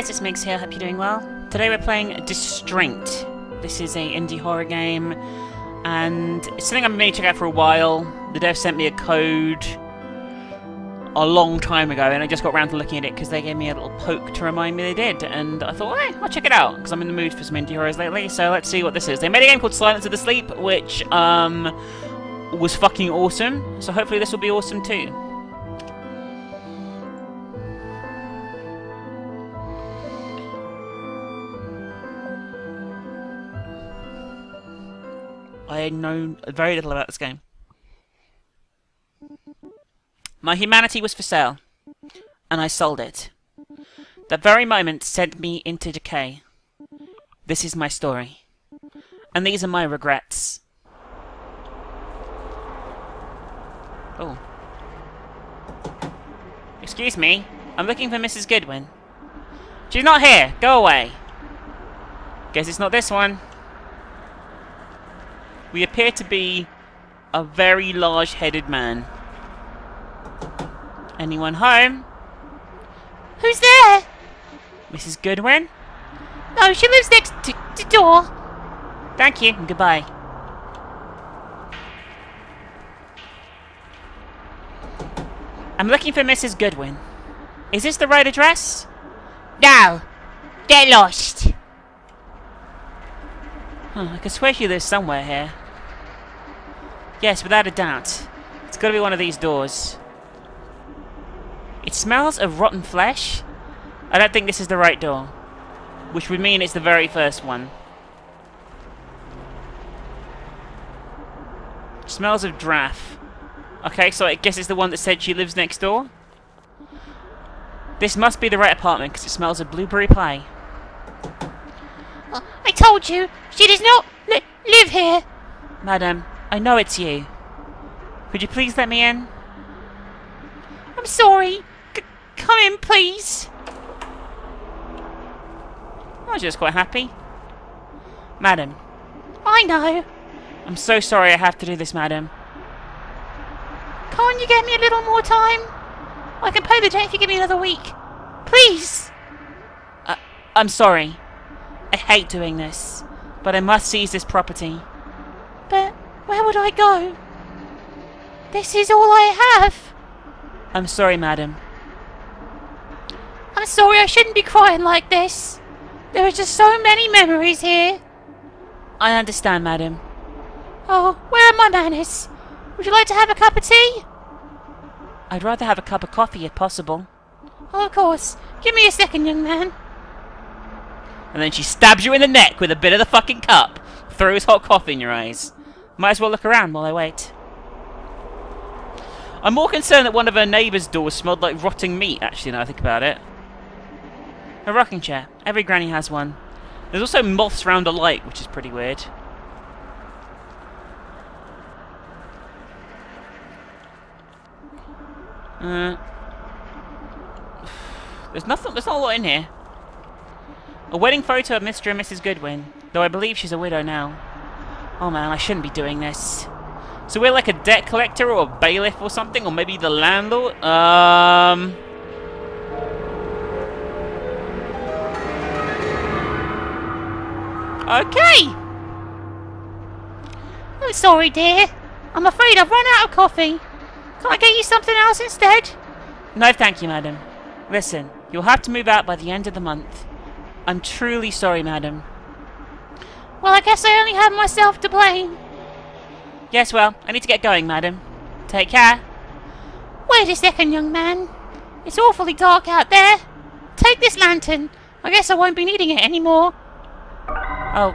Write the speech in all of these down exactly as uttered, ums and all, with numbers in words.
guys, it's Migs here, hope you're doing well. Today we're playing Distraint. This is a indie horror game, and it's something I've been meaning to check out for a while. The dev sent me a code a long time ago, and I just got around to looking at it because they gave me a little poke to remind me they did, and I thought, hey, I'll check it out, because I'm in the mood for some indie horrors lately, so let's see what this is. They made a game called Silence of the Sleep, which um, was fucking awesome, so hopefully this will be awesome too. I know very little about this game. My humanity was for sale, and I sold it. That very moment sent me into decay. This is my story, and these are my regrets. Oh. Excuse me, I'm looking for Missus Goodwin. She's not here, go away. Guess it's not this one. We appear to be a very large-headed man. Anyone home? Who's there? Missus Goodwin? No, she lives next to the door. Thank you, and goodbye. I'm looking for Missus Goodwin. Is this the right address? No. They're lost. Oh, I could swear she lives somewhere here. Yes, without a doubt. It's gotta be one of these doors. It smells of rotten flesh? I don't think this is the right door. Which would mean it's the very first one. It smells of draft. Okay, so I guess it's the one that said she lives next door? This must be the right apartment, because it smells of blueberry pie. I told you, she does not li live here! Madam, I know it's you. Could you please let me in? I'm sorry. C come in, please. I was just quite happy. Madam. I know. I'm so sorry I have to do this, madam. Can't you get me a little more time? I can pay the debt if you give me another week. Please! Uh, I'm sorry. I hate doing this, but I must seize this property. But where would I go? This is all I have. I'm sorry, madam. I'm sorry, I shouldn't be crying like this. There are just so many memories here. I understand, madam. Oh, where are my manners? Would you like to have a cup of tea? I'd rather have a cup of coffee if possible. Oh, of course. Give me a second, young man. And then she stabs you in the neck with a bit of the fucking cup. Throws hot coffee in your eyes. Might as well look around while I wait. I'm more concerned that one of her neighbour's doors smelled like rotting meat, actually, now I think about it. A rocking chair. Every granny has one. There's also moths round a light, which is pretty weird. Uh, there's nothing. There's not a lot in here. A wedding photo of Mister and Missus Goodwin, though I believe she's a widow now. Oh man, I shouldn't be doing this. So we're like a debt collector or a bailiff or something, or maybe the landlord? Um... Okay! I'm sorry, dear. I'm afraid I've run out of coffee. Can't I get you something else instead? No, thank you, madam. Listen, you'll have to move out by the end of the month. I'm truly sorry, madam. Well, I guess I only have myself to blame. Yes, well, I need to get going, madam. Take care. Wait a second, young man. It's awfully dark out there. Take this lantern. I guess I won't be needing it anymore. Oh,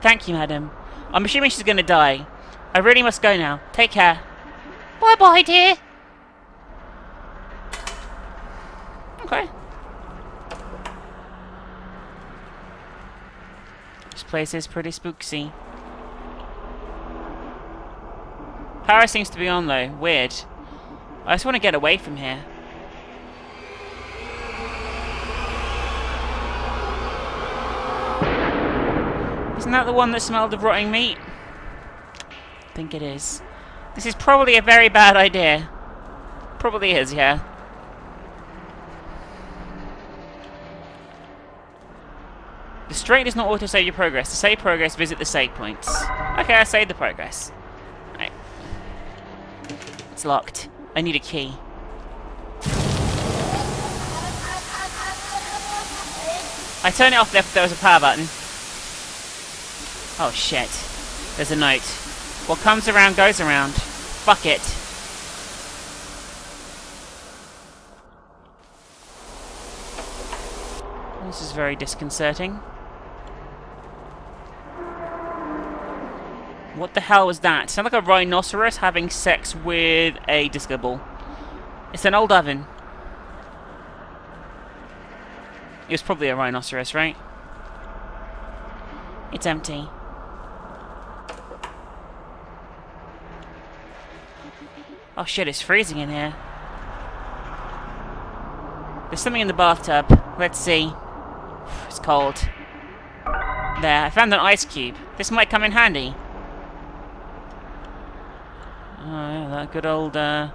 thank you, madam. I'm assuming she's going to die. I really must go now. Take care. Bye-bye, dear. Okay. This place is pretty spooksy. Power seems to be on though. Weird. I just want to get away from here. Isn't that the one that smelled of rotting meat? I think it is. This is probably a very bad idea. Probably is, yeah. Distraint does not auto-save your progress. To save progress, visit the save points. Okay, I saved the progress. Right. It's locked. I need a key. I turned it off there if there was a power button. Oh shit. There's a note. What comes around goes around. Fuck it. This is very disconcerting. What the hell was that? Sounds like a rhinoceros having sex with a disco ball. It's an old oven. It was probably a rhinoceros, right? It's empty. Oh shit, it's freezing in here. There's something in the bathtub. Let's see. It's cold. There, I found an ice cube. This might come in handy. Oh, yeah, that good old, uh...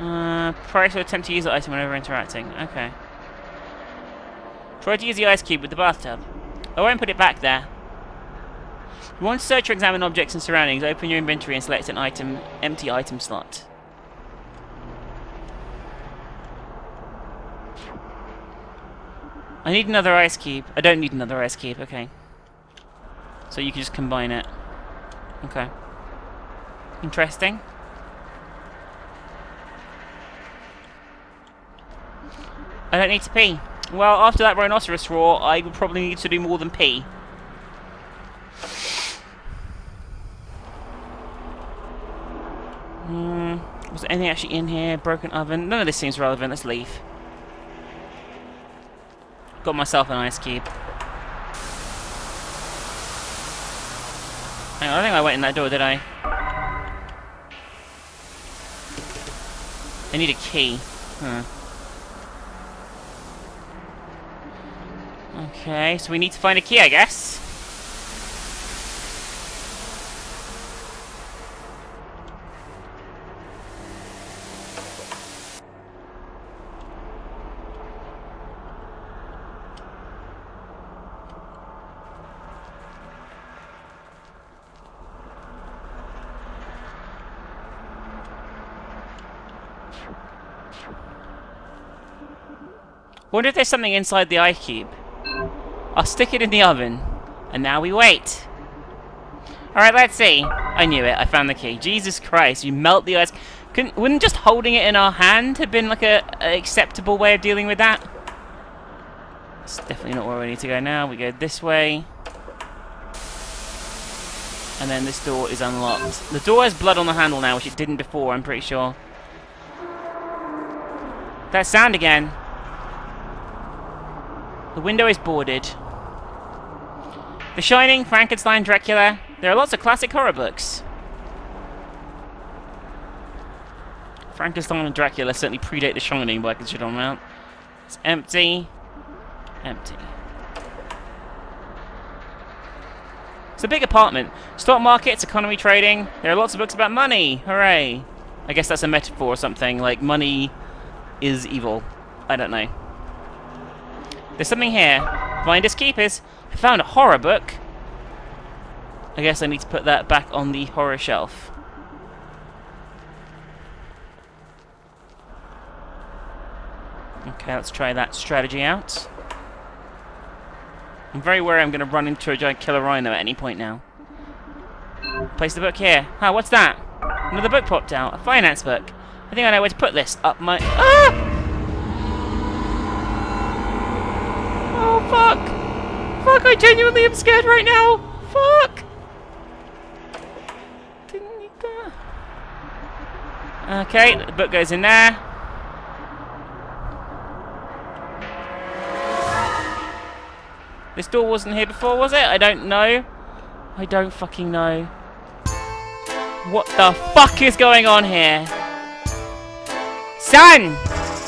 Uh, Price will attempt to use the item whenever interacting. Okay. Try to use the ice cube with the bathtub. I won't put it back there. You want to search or examine objects and surroundings, open your inventory and select an item, empty item slot. I need another ice cube. I don't need another ice cube, okay. So you can just combine it. Okay. Interesting. I don't need to pee. Well, after that rhinoceros roar, I would probably need to do more than pee. Mm, was there anything actually in here? Broken oven? None of this seems relevant. Let's leave. Got myself an ice cube. Hang on, I don't think I went in that door, did I? I need a key. Huh. Okay, so we need to find a key, I guess. I wonder if there's something inside the ice cube. I'll stick it in the oven. And now we wait. Alright, let's see. I knew it. I found the key. Jesus Christ, you melt the ice. Couldn't, wouldn't just holding it in our hand have been like a, a acceptable way of dealing with that? It's definitely not where we need to go now. We go this way. And then this door is unlocked. The door has blood on the handle now, which it didn't before, I'm pretty sure. That sound again. The window is boarded. The Shining, Frankenstein, Dracula. There are lots of classic horror books. Frankenstein and Dracula certainly predate The Shining by a considerable amount. It's empty. Empty. It's a big apartment. Stock markets, economy, trading. There are lots of books about money. Hooray. I guess that's a metaphor or something. Like, money is evil. I don't know. There's something here. Finders keepers. I found a horror book. I guess I need to put that back on the horror shelf. Okay, let's try that strategy out. I'm very worried I'm going to run into a giant killer rhino at any point now. Place the book here. Ah, what's that? Another book popped out. A finance book. I think I know where to put this. Up my... Ah! Fuck! Fuck, I genuinely am scared right now! Fuck! Didn't need that. Okay, the book goes in there. This door wasn't here before, was it? I don't know. I don't fucking know. What the fuck is going on here? Son!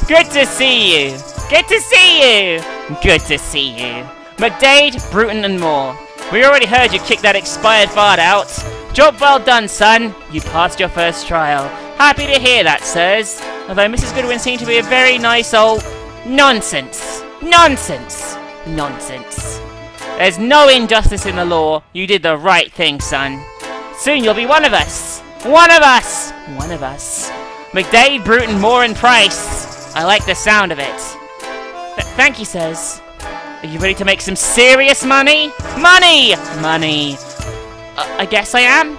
Good to see you! Good to see you! Good to see you. McDade, Bruton and Moore. We already heard you kick that expired fart out. Job well done, son. You passed your first trial. Happy to hear that, sirs. Although Missus Goodwin seemed to be a very nice old... Nonsense! Nonsense! Nonsense. There's no injustice in the law. You did the right thing, son. Soon you'll be one of us! One of us! One of us. McDade, Bruton, Moore and Price. I like the sound of it. Th thank you, sirs. Are you ready to make some serious money? Money! Money. Uh, I guess I am.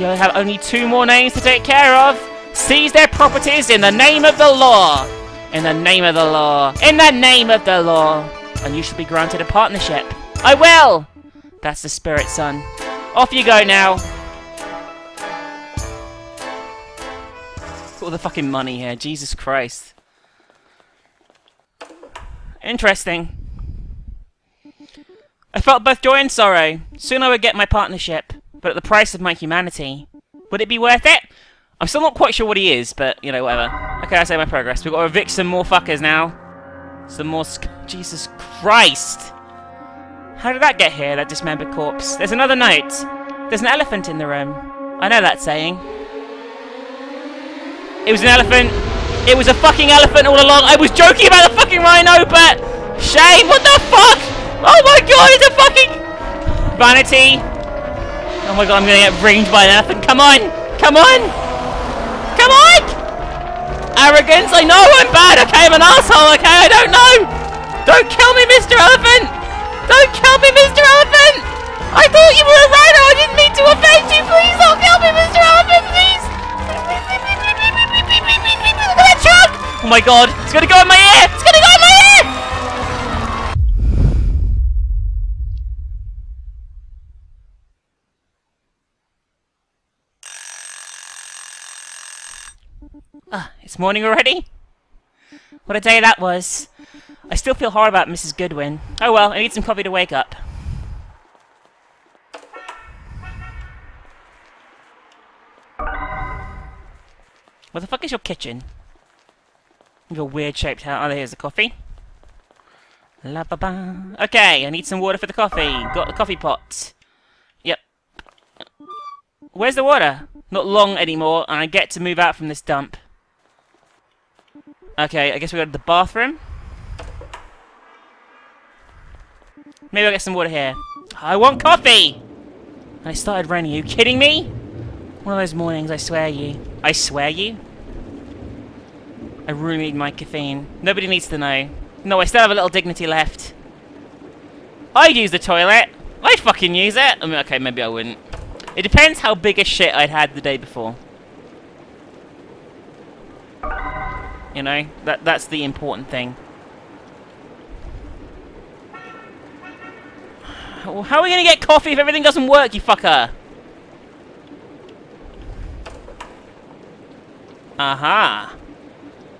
You'll have only two more names to take care of. Seize their properties in the name of the law. In the name of the law. In the name of the law. And you shall be granted a partnership. I will! That's the spirit, son. Off you go now. All the fucking money here, Jesus Christ. Interesting. I felt both joy and sorrow. Soon I would get my partnership, but at the price of my humanity. Would it be worth it? I'm still not quite sure what he is, but, you know, whatever. Okay, I say my progress. We've got to evict some more fuckers now. Some more sc- Jesus Christ! How did that get here, that dismembered corpse? There's another note. There's an elephant in the room. I know that saying. It was an elephant. It was a fucking elephant all along. I was joking about the fucking rhino, but... Shame! What the fuck? Oh my god, it's a fucking... Vanity. Oh my god, I'm gonna get ringed by an elephant. Come on! Come on! Come on! Arrogance! I know I'm bad, okay? I'm an asshole, okay? I don't know! Don't kill me, Mister Elephant! Don't kill me, Mister Elephant! I thought you were a rhino! I didn't mean to offend you! Please don't kill me, Mister Elephant! Please! Look at that truck! Oh my god, it's gonna go in my ear! It's gonna go in my ear! Ah, it's morning already? What a day that was. I still feel horrible about Missus Goodwin. Oh well, I need some coffee to wake up. Where the fuck is your kitchen? Your weird shaped house. Oh, here's the coffee. La ba ba. Okay, I need some water for the coffee. Got the coffee pot. Yep. Where's the water? Not long anymore, and I get to move out from this dump. Okay, I guess we go to the bathroom. Maybe I'll get some water here. I want coffee! And it started raining. Are you kidding me? One of those mornings, I swear you. I swear you? I really need my caffeine. Nobody needs to know. No, I still have a little dignity left. I'd use the toilet. I'd fucking use it. I mean, okay, maybe I wouldn't. It depends how big a shit I'd had the day before. You know, that that's the important thing. Well, how are we gonna get coffee if everything doesn't work, you fucker? Aha. Uh-huh.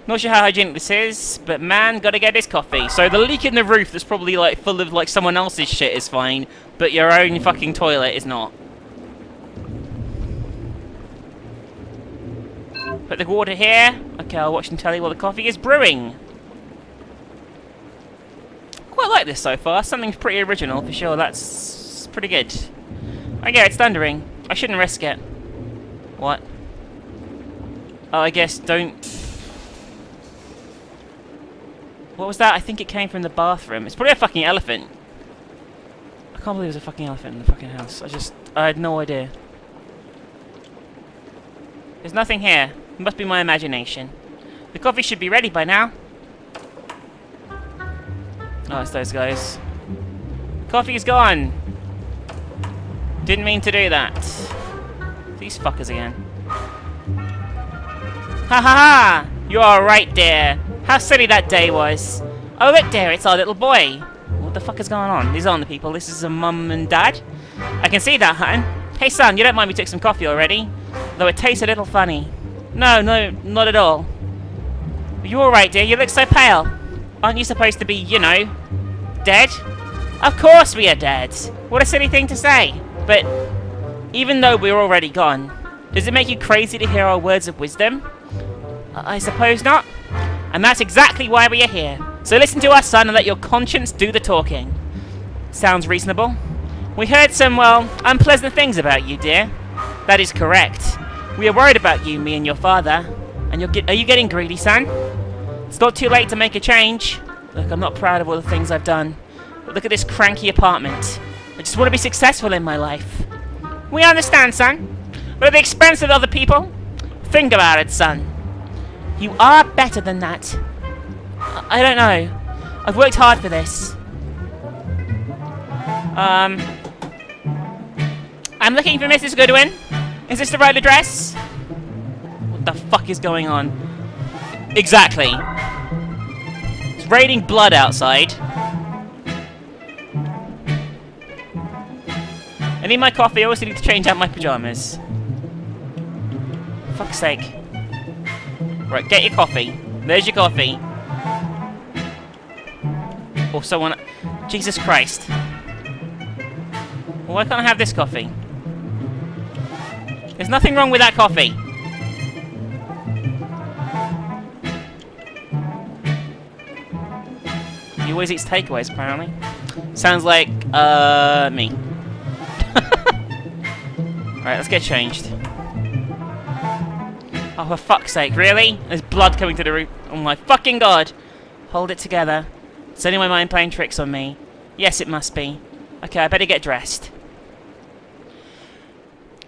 Not sure how hygienic this is, but man, gotta get his coffee. So the leak in the roof that's probably like full of like someone else's shit is fine, but your own fucking toilet is not. Put the water here. Okay, I'll watch and tell you while the coffee is brewing. Quite like this so far. Something's pretty original for sure. That's pretty good. Okay, it's thundering. I shouldn't risk it. What? Oh, I guess don't... What was that? I think it came from the bathroom. It's probably a fucking elephant. I can't believe there's a fucking elephant in the fucking house. I just... I had no idea. There's nothing here. It must be my imagination. The coffee should be ready by now. Oh, it's those guys. Coffee's gone! Didn't mean to do that. These fuckers again. Ha ha ha! You are right, dear. How silly that day was. Oh look, dear, it's our little boy. What the fuck is going on? These aren't the people. This is a mum and dad. I can see that, hun. Hey, son, you don't mind we took some coffee already? Though it tastes a little funny. No, no, not at all. Are you alright, dear? You look so pale. Aren't you supposed to be, you know, dead? Of course we are dead. What a silly thing to say. But even though we're already gone, does it make you crazy to hear our words of wisdom? I suppose not. And that's exactly why we are here. So listen to us, son, and let your conscience do the talking. Sounds reasonable. We heard some, well, unpleasant things about you, dear. That is correct. We are worried about you, me and your father. And you'll get... Are you getting greedy, son? It's not too late to make a change. Look, I'm not proud of all the things I've done. But look at this cranky apartment. I just want to be successful in my life. We understand, son. But at the expense of other people? Think about it, son. You are better than that. I don't know. I've worked hard for this. Um... I'm looking for Missus Goodwin. Is this the right address? What the fuck is going on? Exactly. It's raining blood outside. I need my coffee. I also need to change out my pajamas. Fuck's sake. Right, get your coffee. There's your coffee. Or someone... Jesus Christ. Well, why can't I have this coffee? There's nothing wrong with that coffee. He always eats takeaways, apparently. Sounds like, uh, me. Alright, let's get changed. Oh, for fuck's sake, really? There's blood coming to the roof. Oh my fucking god! Hold it together. It's only my mind playing tricks on me. Yes, it must be. Okay, I better get dressed.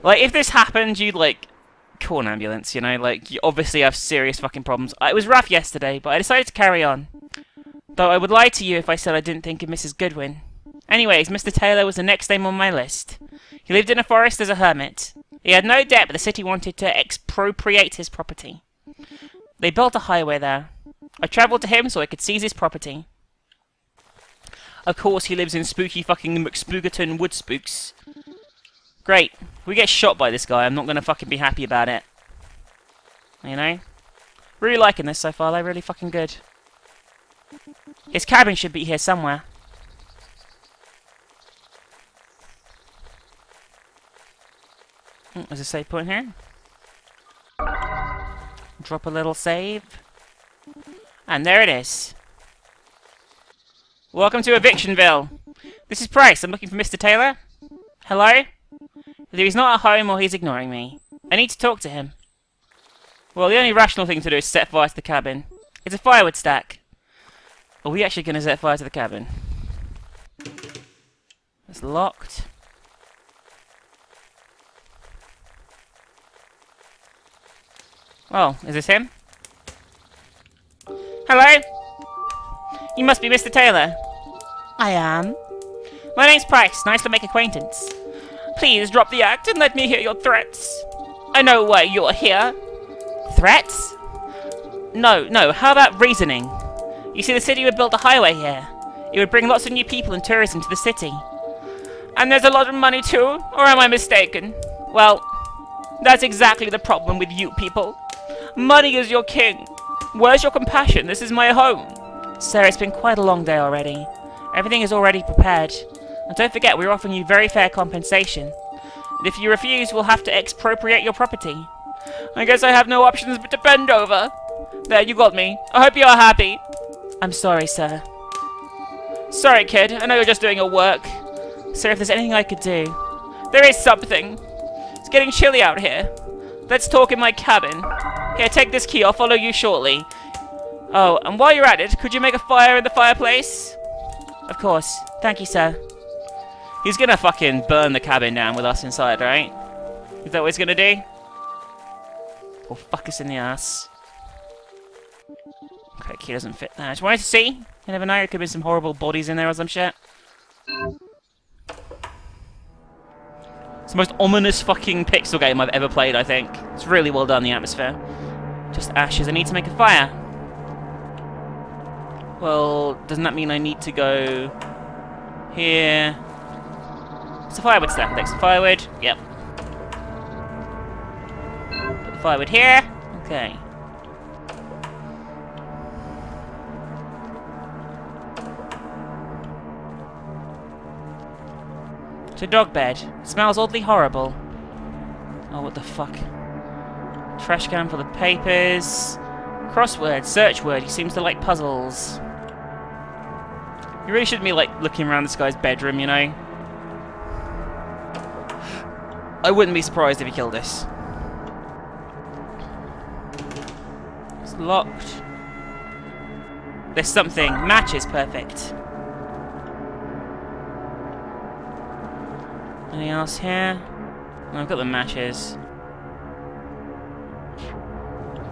Like, if this happened, you'd, like, call an ambulance, you know? Like, you obviously have serious fucking problems. It was rough yesterday, but I decided to carry on. Though I would lie to you if I said I didn't think of Missus Goodwin. Anyways, Mister Taylor was the next name on my list. He lived in a forest as a hermit. He had no debt, but the city wanted to expropriate his property. They built a highway there. I travelled to him so I could seize his property. Of course, he lives in spooky fucking McSpoogerton Wood Spooks. Great. We get shot by this guy. I'm not going to fucking be happy about it. You know? Really liking this so far. They're really fucking good. His cabin should be here somewhere. There's a save point here. Drop a little save. And there it is. Welcome to Evictionville. This is Price. I'm looking for Mister Taylor. Hello? Either he's not at home or he's ignoring me. I need to talk to him. Well, the only rational thing to do is set fire to the cabin. It's a firewood stack. Are we actually going to set fire to the cabin? It's locked. Oh, is this him? Hello? You must be Mister Taylor. I am. My name's Price. Nice to make acquaintance. Please drop the act and let me hear your threats. I know why you're here. Threats? No, no, how about reasoning? You see, the city would build a highway here. It would bring lots of new people and tourism to the city. And there's a lot of money too, or am I mistaken? Well, that's exactly the problem with you people. Money is your king. Where's your compassion? This is my home. Sir, it's been quite a long day already. Everything is already prepared. And don't forget, we're offering you very fair compensation. And if you refuse, we'll have to expropriate your property. I guess I have no options but to bend over. There, you got me. I hope you are happy. I'm sorry, sir. Sorry, kid. I know you're just doing your work. Sir, if there's anything I could do... There is something. It's getting chilly out here. Let's talk in my cabin. Here, take this key. I'll follow you shortly. Oh, and while you're at it, could you make a fire in the fireplace? Of course. Thank you, sir. He's gonna fucking burn the cabin down with us inside, right? Is that what he's gonna do? Or fuck us in the ass. Okay, key doesn't fit there. I just wanted to see. You never know, there could be some horrible bodies in there or some shit. It's the most ominous fucking pixel game I've ever played, I think. It's really well done, the atmosphere. Just ashes. I need to make a fire. Well, doesn't that mean I need to go... here... It's a firewood stack. Next to firewood. Yep. Put the firewood here. Okay. It's a dog bed. It smells oddly horrible. Oh, what the fuck. Trash can for the papers. Crossword. Search word. He seems to like puzzles. You really shouldn't be, like, looking around this guy's bedroom, you know? I wouldn't be surprised if he killed us. locked. There's something. Matches. Perfect. Anything else here? No, I've got the matches.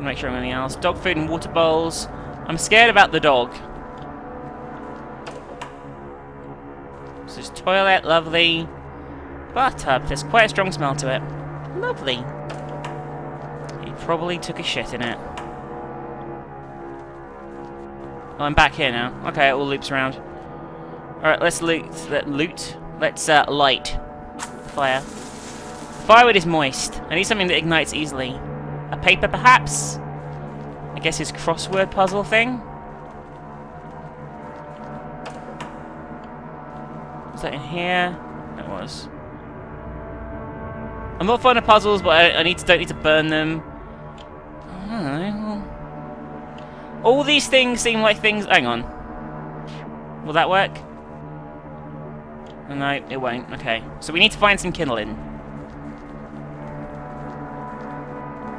Make sure I'm anything else. Dog food and water bowls. I'm scared about the dog. So there's toilet. Lovely. Bathtub. There's quite a strong smell to it. Lovely. He probably took a shit in it. Oh, I'm back here now. Okay, it all loops around. Alright, let's loot. Let, loot. Let's uh, light the fire. Firewood is moist. I need something that ignites easily. A paper, perhaps? I guess his crossword puzzle thing? Was that in here? It was. I'm not fond of puzzles, but I, I need to, don't need to burn them. I don't know. All these things seem like things... Hang on. Will that work? No, it won't. Okay. So we need to find some kindling.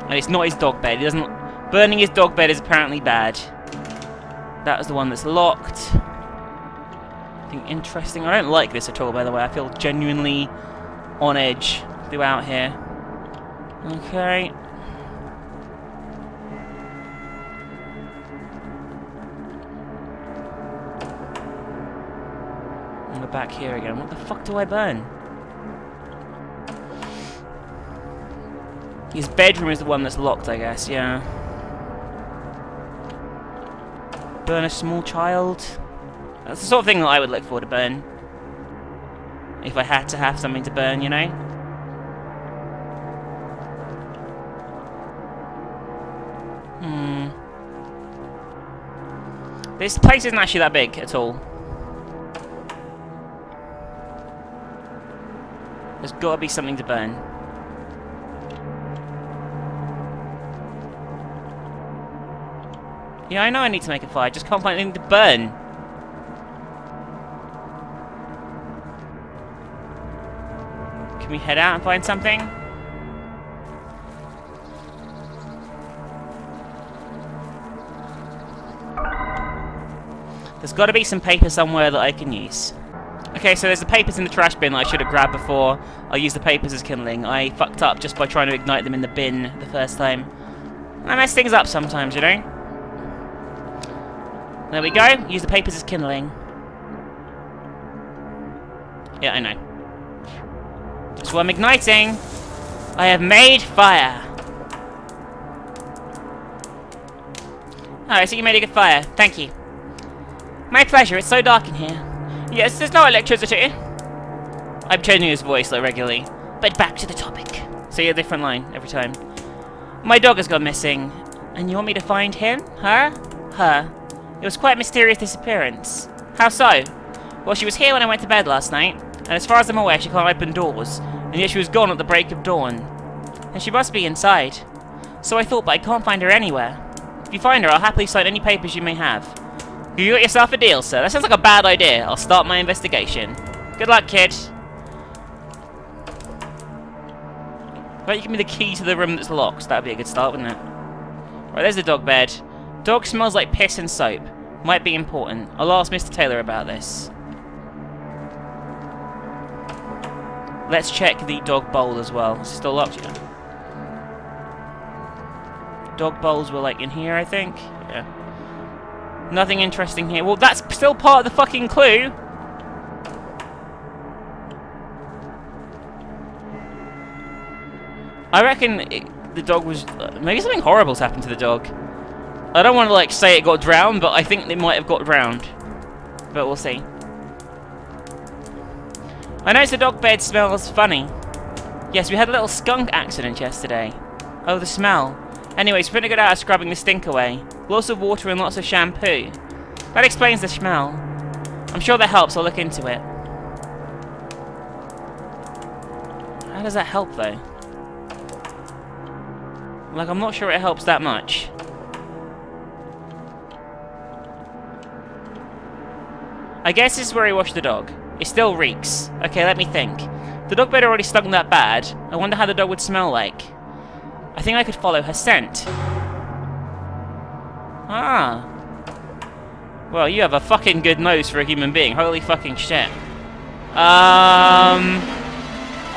And it's not his dog bed. He doesn't... Burning his dog bed is apparently bad. That was the one that's locked. Anything interesting? I don't like this at all, by the way. I feel genuinely on edge throughout here. Okay. Back here again. What the fuck do I burn? His bedroom is the one that's locked, I guess, yeah. Burn a small child? That's the sort of thing that I would look for to burn. If I had to have something to burn, you know? Hmm. This place isn't actually that big at all. There's got to be something to burn. Yeah, I know I need to make a fire, just can't find anything to burn. Can we head out and find something? There's got to be some paper somewhere that I can use. Okay, so there's the papers in the trash bin that I should have grabbed before. I'll use the papers as kindling. I fucked up just by trying to ignite them in the bin the first time. I mess things up sometimes, you know? There we go. Use the papers as kindling. Yeah, I know. That's what I'm igniting. I have made fire. Alright, so you made a good fire. Thank you. My pleasure. It's so dark in here. Yes, there's no electricity. I'm changing his voice like regularly. But back to the topic. So yeah, different line every time. My dog has gone missing. And you want me to find him? Her? Her. It was quite a mysterious disappearance. How so? Well, she was here when I went to bed last night. And as far as I'm aware, she can't open doors. And yet she was gone at the break of dawn. And she must be inside. So I thought, but I can't find her anywhere. If you find her, I'll happily sign any papers you may have. You got yourself a deal, sir. That sounds like a bad idea. I'll start my investigation. Good luck, kid. Why don't you give me the key to the room that's locked? That'd be a good start, wouldn't it? Right, there's the dog bed. Dog smells like piss and soap. Might be important. I'll ask Mister Taylor about this. Let's check the dog bowl as well. It's still locked, yeah. Dog bowls were like in here, I think. Yeah. Nothing interesting here. Well, that's still part of the fucking clue. I reckon it, the dog was... Uh, maybe something horrible's happened to the dog. I don't want to, like, say it got drowned, but I think it might have got drowned. But we'll see. I noticed the dog bed smells funny. Yes, we had a little skunk accident yesterday. Oh, the smell. Anyways, we're pretty good at scrubbing the stink away. Lots of water and lots of shampoo. That explains the smell. I'm sure that helps. I'll look into it. How does that help, though? Like, I'm not sure it helps that much. I guess this is where he washed the dog. It still reeks. Okay, let me think. The dog bed already stunk that bad. I wonder how the dog would smell like. I think I could follow her scent. Ah. Well, you have a fucking good nose for a human being. Holy fucking shit. Um...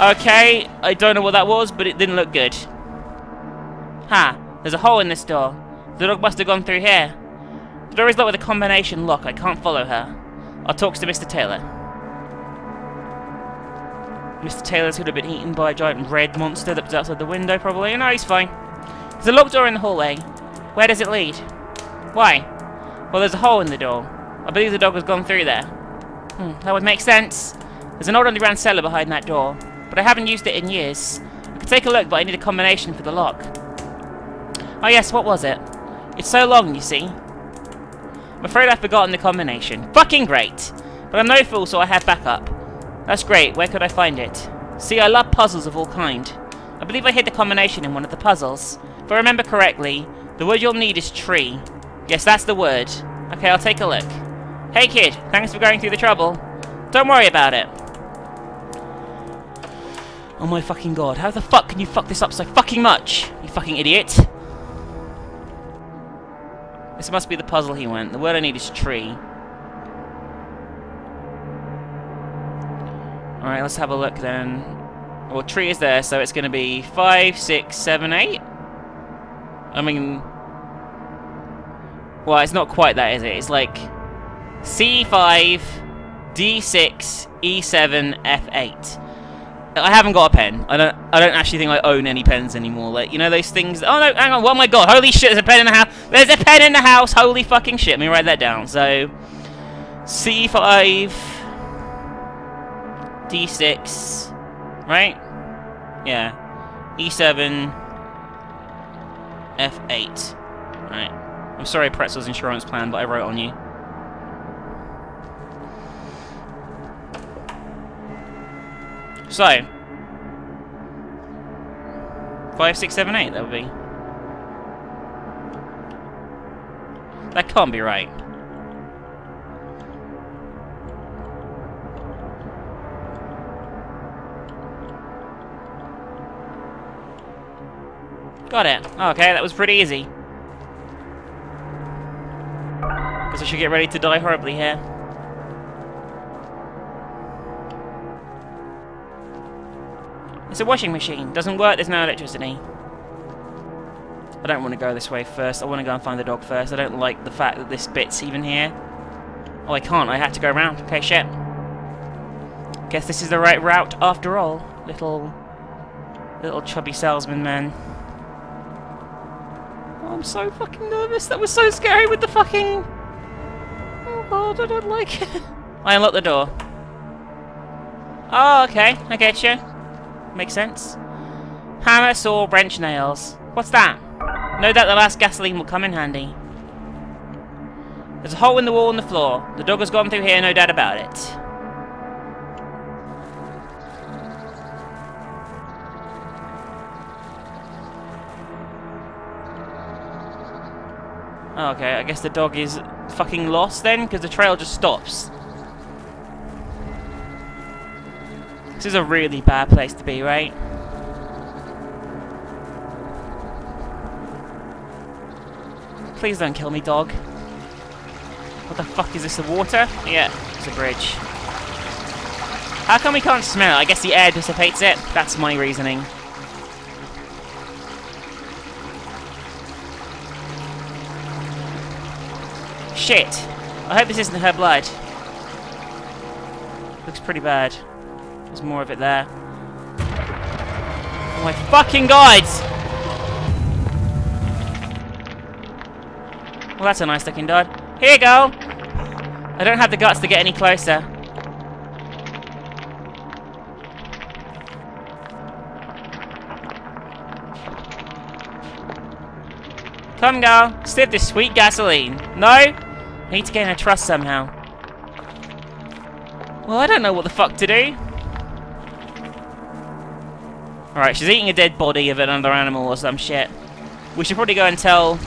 Okay, I don't know what that was, but it didn't look good. Ha! There's a hole in this door. The dog must have gone through here. The door is locked with a combination lock. I can't follow her. I'll talk to Mister Taylor. Mister Taylor's could have been eaten by a giant red monster that was outside the window, probably. No, he's fine. There's a locked door in the hallway. Where does it lead? Why? Well, there's a hole in the door. I believe the dog has gone through there. Hmm, that would make sense. There's an old underground cellar behind that door, but I haven't used it in years. I could take a look, but I need a combination for the lock. Oh yes, what was it? It's so long, you see. I'm afraid I've forgotten the combination. Fucking great! But I'm no fool, so I have backup. That's great, where could I find it? See, I love puzzles of all kind. I believe I hid the combination in one of the puzzles. If I remember correctly, the word you'll need is tree. Yes, that's the word. Okay, I'll take a look. Hey kid, thanks for going through the trouble. Don't worry about it. Oh my fucking god, how the fuck can you fuck this up so fucking much? You fucking idiot. This must be the puzzle he went. The word I need is tree. Alright, let's have a look then. Well, tree is there, so it's gonna be five, six, seven, eight? I mean... Well, it's not quite that, is it? It's like... C five, D six, E seven, F eight. I haven't got a pen. I don't I don't actually think I own any pens anymore. Like, you know those things... Oh no, hang on, oh my god, holy shit, there's a pen in the house! There's a pen in the house! Holy fucking shit, let me write that down. So... C five... D six... Right? Yeah. E seven... F eight. Right. I'm sorry, Pretzel's insurance plan, but I wrote on you. So, five, six, seven, eight. That would be. That can't be right. Got it. Okay, that was pretty easy. Guess I should get ready to die horribly here. It's a washing machine. Doesn't work, there's no electricity. I don't want to go this way first. I want to go and find the dog first. I don't like the fact that this bit's even here. Oh, I can't. I had to go around. Okay, shit. Guess this is the right route after all. Little... Little chubby salesman man. Oh, I'm so fucking nervous. That was so scary with the fucking... Oh god, I don't like it. I unlocked the door. Oh, okay. I get you. Makes sense. Hammer, saw, wrench, nails. What's that? No doubt the last gasoline will come in handy. There's a hole in the wall and the floor. The dog has gone through here, no doubt about it. Oh, okay, I guess the dog is fucking lost then, because the trail just stops. This is a really bad place to be, right? Please don't kill me, dog. What the fuck is this, the water? Yeah, it's a bridge. How come we can't smell it? I guess the air dissipates it. That's my reasoning. Shit. I hope this isn't her blood. Looks pretty bad. There's more of it there. Oh my fucking god! Well, that's a nice looking dog. Here you go! I don't have the guts to get any closer. Come, girl. Sniff this sweet gasoline. No? I need to gain her trust somehow. Well, I don't know what the fuck to do. Alright, she's eating a dead body of another animal or some shit. We should probably go and tell...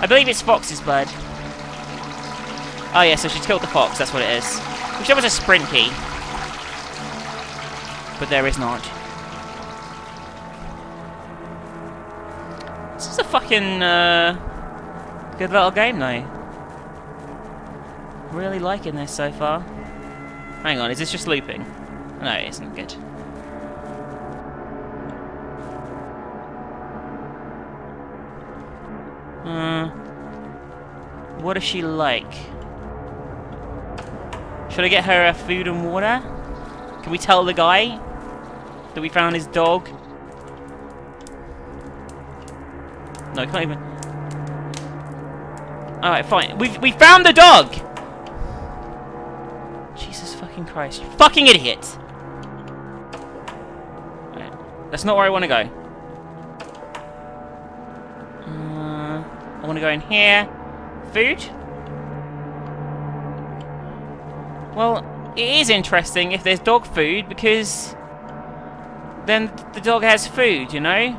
I believe it's Fox's blood. Oh yeah, so she's killed the fox, that's what it is. We should have a sprint key. But there is not. This is a fucking... Uh... Good little game though. Really liking this so far. Hang on, is this just looping? No, it isn't good. Hmm. What is she like? Should I get her uh, food and water? Can we tell the guy that we found his dog? No, I can't even. Alright, fine. We we found the dog! Jesus fucking Christ. You fucking idiot! Right. That's not where I want to go. Uh, I want to go in here. Food? Well, it is interesting if there's dog food, because then the dog has food, you know?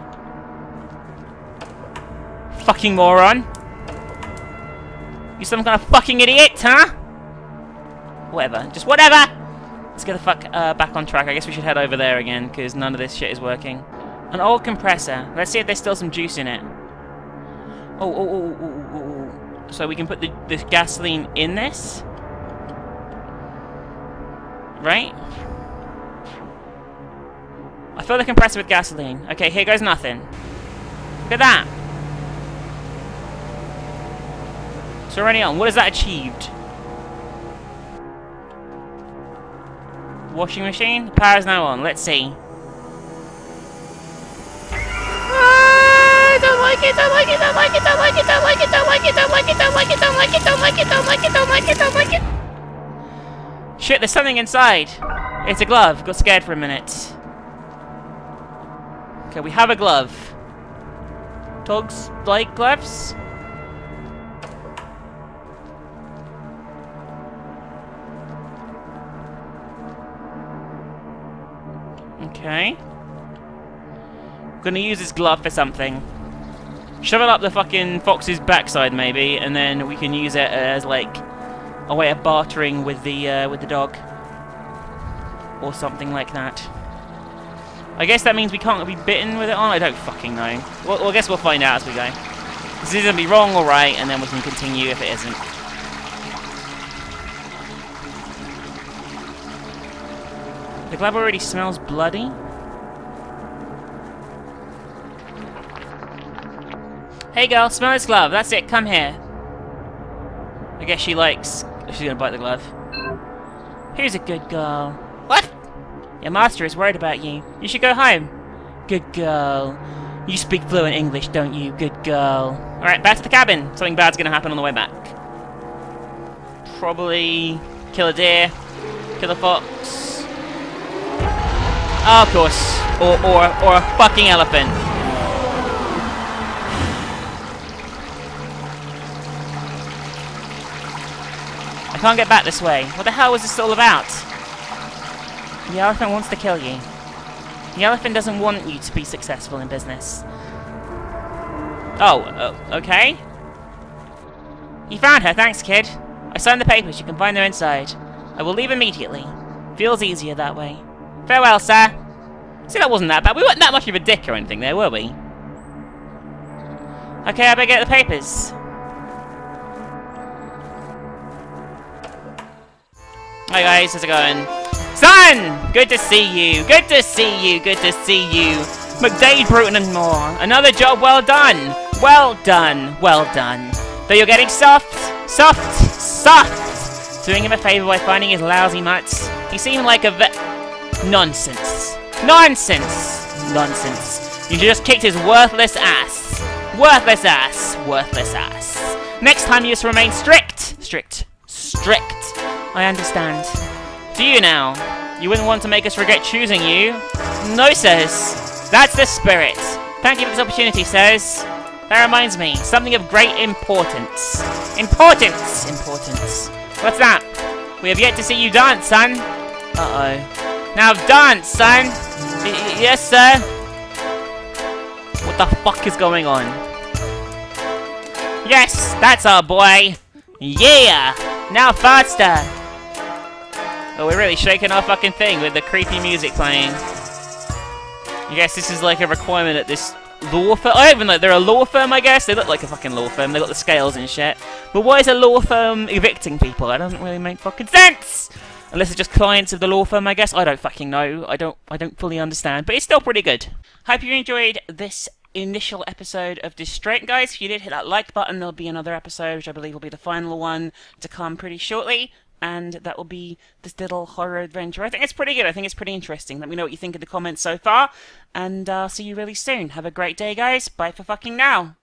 Fucking moron. You some kind of fucking idiot, huh? Whatever. Just whatever! Let's get the fuck uh, back on track. I guess we should head over there again, because none of this shit is working. An old compressor. Let's see if there's still some juice in it. Oh, oh, oh, oh, oh, oh. So we can put the, the gasoline in this? Right? I fill the compressor with gasoline. Okay, here goes nothing. Look at that! So already on. What has that achieved? Washing machine? Power is now on. Let's see. Ah, don't like it, don't like it, don't like it, don't like it, don't like it, don't like it, don't like it, don't like it, don't like it, don't like it, don't like it, don't like it, don't like it. Shit, there's something inside. It's a glove. Got scared for a minute. Okay, we have a glove. Dogs like gloves? Okay. I'm gonna use this glove for something. Shove it up the fucking fox's backside, maybe, and then we can use it as like a way of bartering with the uh, with the dog, or something like that. I guess that means we can't be bitten with it on. I don't fucking know. Well, well I guess we'll find out as we go. This is gonna be wrong or right, and then we can continue if it isn't. The glove already smells bloody. Hey girl, smell this glove. That's it, come here. I guess she likes... She's gonna bite the glove. Here's a good girl. What? Your master is worried about you. You should go home. Good girl. You speak fluent English, don't you? Good girl. Alright, back to the cabin. Something bad's gonna happen on the way back. Probably... kill a deer. Kill a fox. Oh, of course, or, or, or a fucking elephant. I can't get back this way. What the hell was this all about? The elephant wants to kill you. The elephant doesn't want you to be successful in business. Oh, uh, okay. You found her, thanks kid. I signed the papers, you can find her inside. I will leave immediately. Feels easier that way. Farewell, sir. See, that wasn't that bad. We weren't that much of a dick or anything there, were we? Okay, I better get the papers. Hi guys, how's it going? Son! Good to see you, good to see you, good to see you. McDade, Bruton and Moore. Another job well done. Well done, well done. Though you're getting soft, soft, soft. Doing him a favour by finding his lousy mutts. He seemed like a ve- Nonsense. Nonsense. Nonsense. You just kicked his worthless ass. Worthless ass. Worthless ass. Next time you just remain strict. Strict. Strict. I understand. Do you now? You wouldn't want to make us regret choosing you. No, sirs. That's the spirit. Thank you for this opportunity, sirs. That reminds me. Something of great importance. Importance. Importance. What's that? We have yet to see you dance, son. Uh-oh. Now dance, son! Y yes, sir! What the fuck is going on? Yes! That's our boy! Yeah! Now faster! Oh, we're really shaking our fucking thing with the creepy music playing. I guess this is like a requirement at this law firm. I don't even know. They're a law firm, I guess. They look like a fucking law firm. They got the scales and shit. But why is a law firm evicting people? That doesn't really make fucking sense. Unless they're just clients of the law firm, I guess. I don't fucking know. I don't. I don't fully understand. But it's still pretty good. Hope you enjoyed this initial episode of Distraint, guys. If you did, hit that like button. There'll be another episode, which I believe will be the final one, to come pretty shortly. And that will be this little horror adventure. I think it's pretty good. I think it's pretty interesting. Let me know what you think in the comments so far. And I'll uh, see you really soon. Have a great day, guys. Bye for fucking now.